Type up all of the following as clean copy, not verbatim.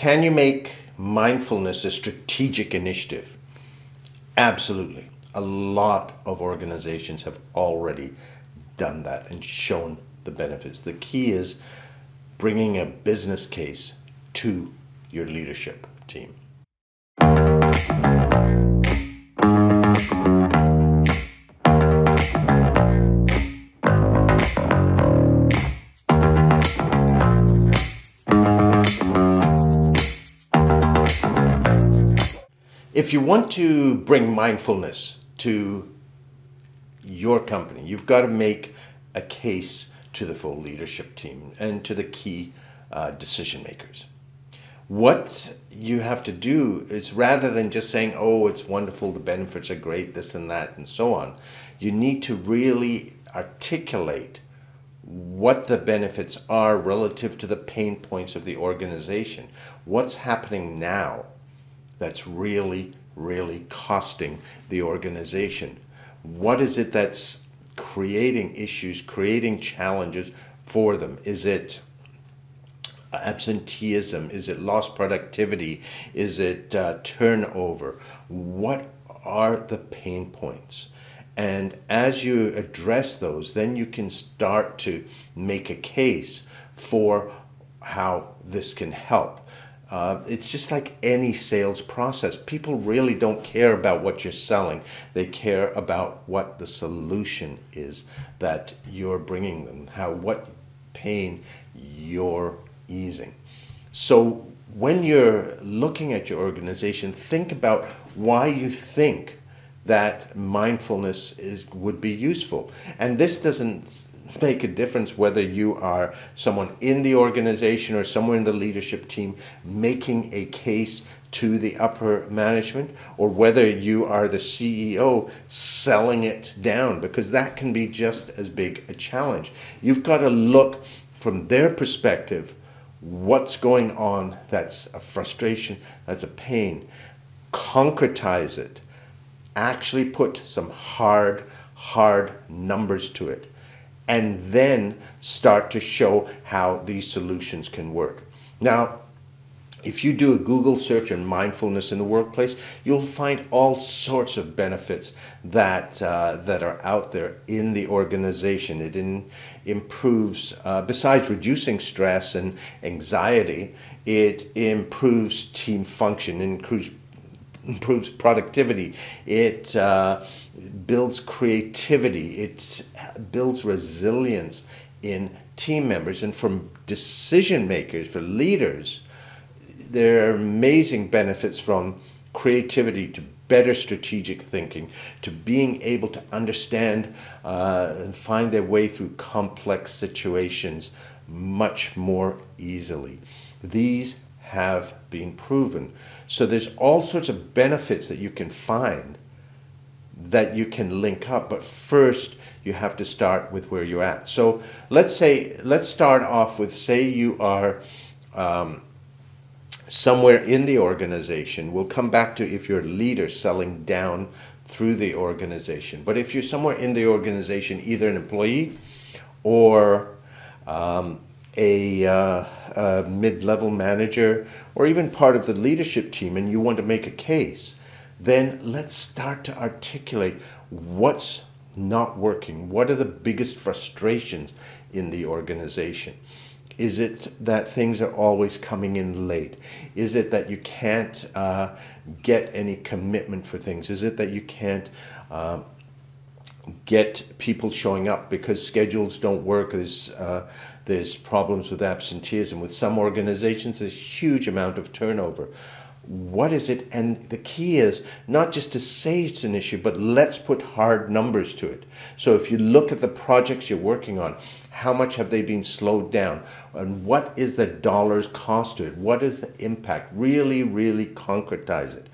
Can you make mindfulness a strategic initiative? Absolutely. A lot of organizations have already done that and shown the benefits. The key is bringing a business case to your leadership team. If you want to bring mindfulness to your company, you've got to make a case to the full leadership team and to the key decision makers. What you have to do is, rather than just saying, oh, it's wonderful, the benefits are great, this and that and so on, you need to really articulate what the benefits are relative to the pain points of the organization. What's happening now that's really, really costing the organization? What is it that's creating issues, creating challenges for them? Is it absenteeism? Is it lost productivity? Is it turnover? What are the pain points? And as you address those, then you can start to make a case for how this can help. It's just like any sales process. People really don't care about what you're selling. They care about what the solution is that you're bringing them, what pain you're easing. So when you're looking at your organization, think about why you think that mindfulness would be useful. And this doesn't make a difference whether you are someone in the organization or someone in the leadership team making a case to the upper management, or whether you are the CEO selling it down, because that can be just as big a challenge. You've got to look from their perspective, what's going on that's a frustration, that's a pain, concretize it, actually put some hard numbers to it, and then start to show how these solutions can work. Now, if you do a Google search on mindfulness in the workplace, you'll find all sorts of benefits that, that are out there in the organization. It improves, besides reducing stress and anxiety, it improves team function, improves productivity, it builds creativity, it builds resilience in team members. And from decision makers, for leaders, there are amazing benefits from creativity to better strategic thinking, to being able to understand and find their way through complex situations much more easily. These have been proven. So there's all sorts of benefits that you can find that you can link up, but first you have to start with where you're at. So let's start off with, say you are somewhere in the organization. We'll come back to if you're a leader selling down through the organization. But if you're somewhere in the organization, either an employee or a mid-level manager, or even part of the leadership team, and you want to make a case, then let's start to articulate what's not working. What are the biggest frustrations in the organization? Is it that things are always coming in late? Is it that you can't get any commitment for things? Is it that you can't get people showing up because schedules don't work? There's problems with absenteeism. With some organizations, there's a huge amount of turnover. What is it? And the key is not just to say it's an issue, but let's put hard numbers to it. So if you look at the projects you're working on, how much have they been slowed down? And what is the dollar's cost to it? What is the impact? Really, really concretize it.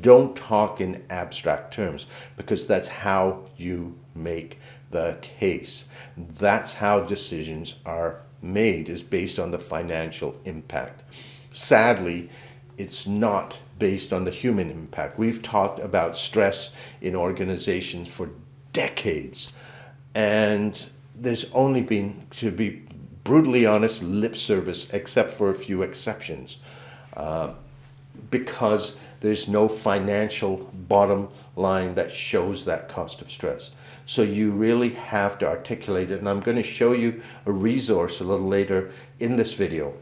Don't talk in abstract terms, because that's how you make the case. That's how decisions are made, is based on the financial impact. Sadly, it's not based on the human impact. We've talked about stress in organizations for decades, and there's only been, to be brutally honest, lip service, except for a few exceptions. because there's no financial bottom line that shows that cost of stress. So you really have to articulate it, and I'm going to show you a resource a little later in this video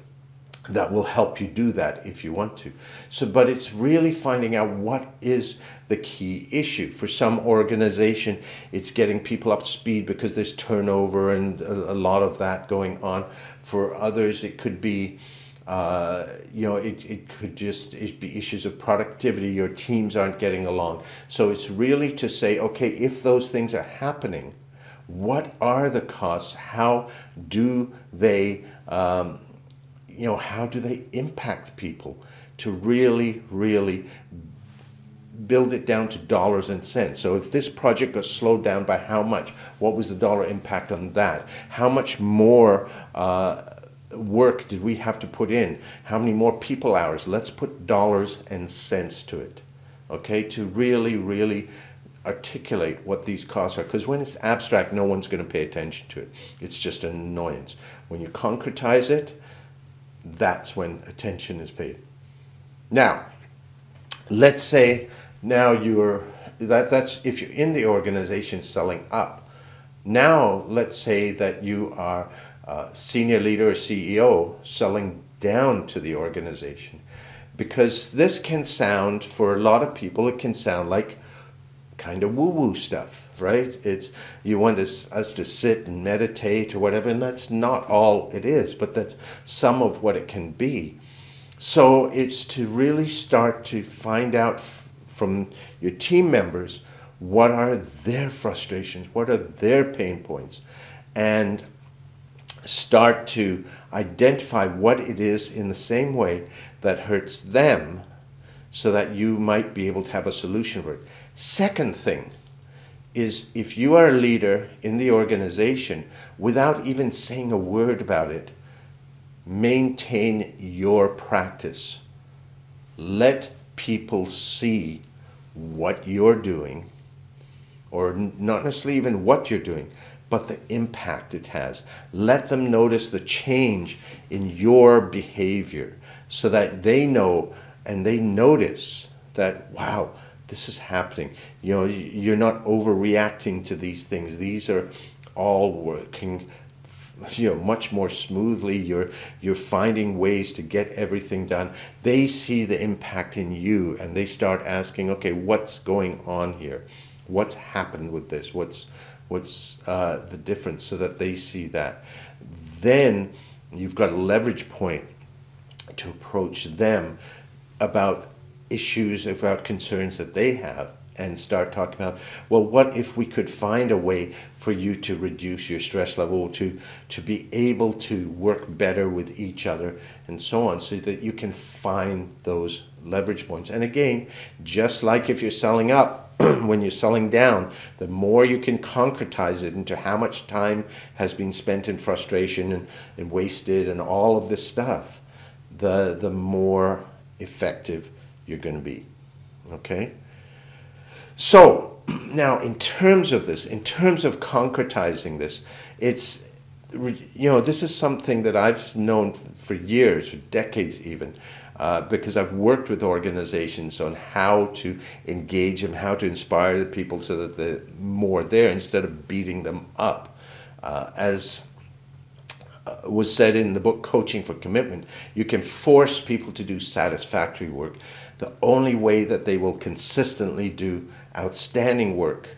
that will help you do that if you want to. So, but it's really finding out what is the key issue. For some organization, it's getting people up to speed because there's turnover and a lot of that going on. For others, it could be it could just be issues of productivity. Your teams aren't getting along. So it's really to say, okay, if those things are happening, what are the costs? How do they, how do they impact people? To really, really build it down to dollars and cents. So if this project got slowed down by how much, what was the dollar impact on that? How much more work did we have to put in? How many more people hours? Let's put dollars and cents to it, okay, to really, really articulate what these costs are, because when it's abstract, no one's going to pay attention to it. It's just an annoyance. When you concretize it, that's when attention is paid. Now, let's say now you're, that's if you're in the organization selling up. Now, let's say that you are senior leader or CEO selling down to the organization, because this can sound, for a lot of people, it can sound like kind of woo-woo stuff, right? It's, you want us to sit and meditate or whatever, and that's not all it is, but that's some of what it can be. So it's to really start to find out from your team members, what are their frustrations, what are their pain points, and start to identify what it is in the same way that hurts them, so that you might be able to have a solution for it. Second thing is, if you are a leader in the organization, without even saying a word about it, maintain your practice. Let people see what you're doing, or not necessarily even what you're doing, but the impact it has. Let them notice the change in your behavior, so that they know and they notice that, wow, this is happening. You know, you're not overreacting to these things. These are all working, you know, much more smoothly. You're finding ways to get everything done. They see the impact in you, and they start asking, okay, what's going on here? What's happened with this? What's the difference, so that they see that. Then you've got a leverage point to approach them about issues, about concerns that they have, and start talking about, well, what if we could find a way for you to reduce your stress level, to be able to work better with each other, and so on, so that you can find those leverage points. And again, just like if you're selling up, when you're selling down, the more you can concretize it into how much time has been spent in frustration and wasted and all of this stuff, the more effective you're going to be, okay? So now, in terms of this, in terms of concretizing this, it's, you know, this is something that I've known for years, for decades even, because I've worked with organizations on how to engage them, how to inspire the people so that they're more there instead of beating them up. As was said in the book Coaching for Commitment, you can force people to do satisfactory work. The only way that they will consistently do outstanding work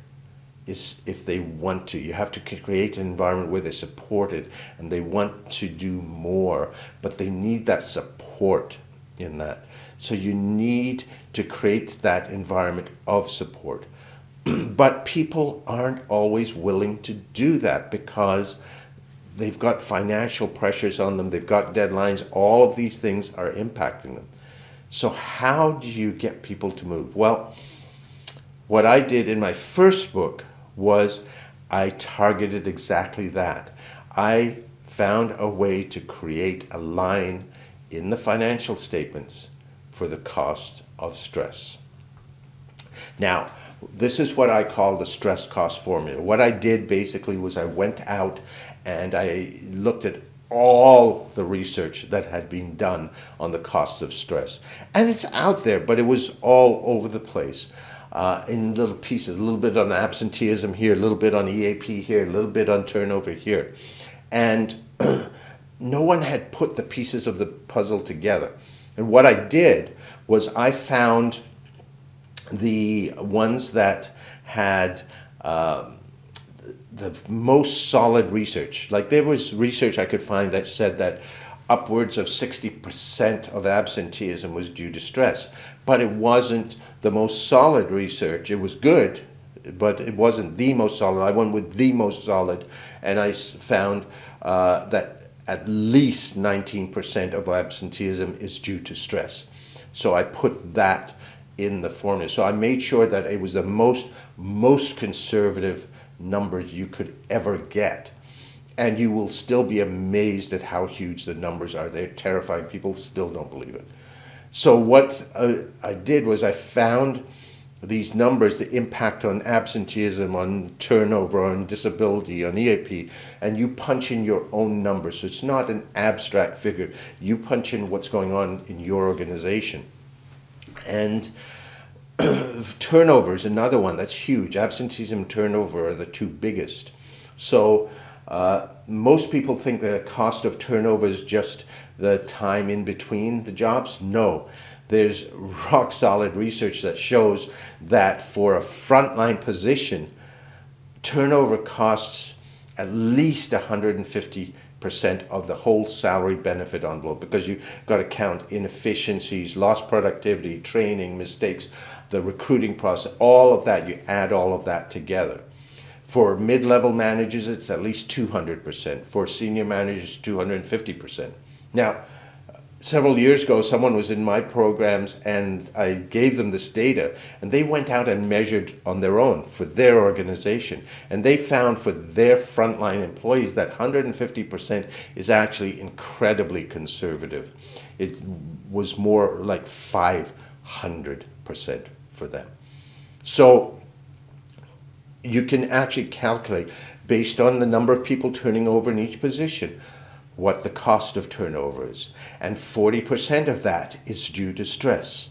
is if they want to. You have to create an environment where they're supported and they want to do more, but they need that support in that. So you need to create that environment of support. But people aren't always willing to do that, because they've got financial pressures on them, they've got deadlines, all of these things are impacting them. So how do you get people to move? Well, what I did in my first book was I targeted exactly that. I found a way to create a line in the financial statements for the cost of stress. Now, this is what I call the StressCosts Formula. What I did basically was I went out and I looked at all the research that had been done on the costs of stress. And it's out there, but it was all over the place in little pieces, a little bit on absenteeism here, a little bit on EAP here, a little bit on turnover here. And no one had put the pieces of the puzzle together. And what I did was I found the ones that had the most solid research. Like, there was research I could find that said that upwards of 60% of absenteeism was due to stress, but it wasn't the most solid research. It was good, but it wasn't the most solid. I went with the most solid, and I found that at least 19% of absenteeism is due to stress. So I put that in the formula. So I made sure that it was the most conservative numbers you could ever get. And you will still be amazed at how huge the numbers are. They're terrifying. People still don't believe it. So what I did was I found these numbers, the impact on absenteeism, on turnover, on disability, on EAP, and you punch in your own numbers. So it's not an abstract figure. You punch in what's going on in your organization. And turnover is another one that's huge. Absenteeism and turnover are the two biggest. So most people think the cost of turnover is just the time in between the jobs. No. There's rock solid research that shows that for a frontline position, turnover costs at least 150% of the whole salary benefit envelope, because you've got to count inefficiencies, lost productivity, training, mistakes, the recruiting process, all of that. You add all of that together. For mid-level managers, it's at least 200%. For senior managers, 250%. Now, several years ago, someone was in my programs and I gave them this data, and they went out and measured on their own for their organization, and they found for their frontline employees that 150% is actually incredibly conservative. It was more like 500% for them. So you can actually calculate, based on the number of people turning over in each position, what the cost of turnover is. And 40% of that is due to stress.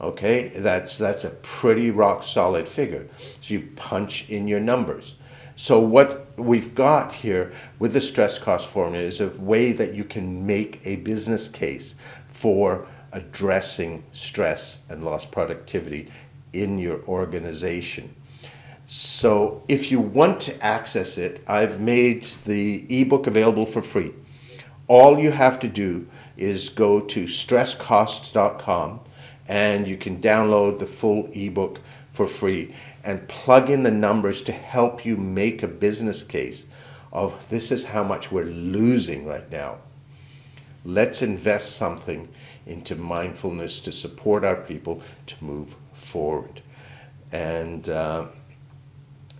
Okay, that's a pretty rock solid figure. So you punch in your numbers. So what we've got here with the stress cost formula is a way that you can make a business case for addressing stress and lost productivity in your organization. So if you want to access it, I've made the ebook available for free. All you have to do is go to StressCosts.com and you can download the full ebook for free and plug in the numbers to help you make a business case of, this is how much we're losing right now. Let's invest something into mindfulness to support our people to move forward. And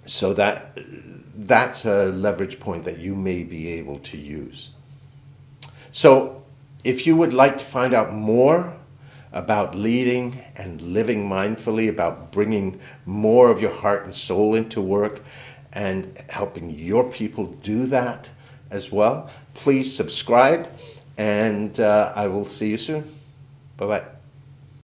so that's a leverage point that you may be able to use. So if you would like to find out more about leading and living mindfully, about bringing more of your heart and soul into work and helping your people do that as well, please subscribe, and I will see you soon. Bye-bye.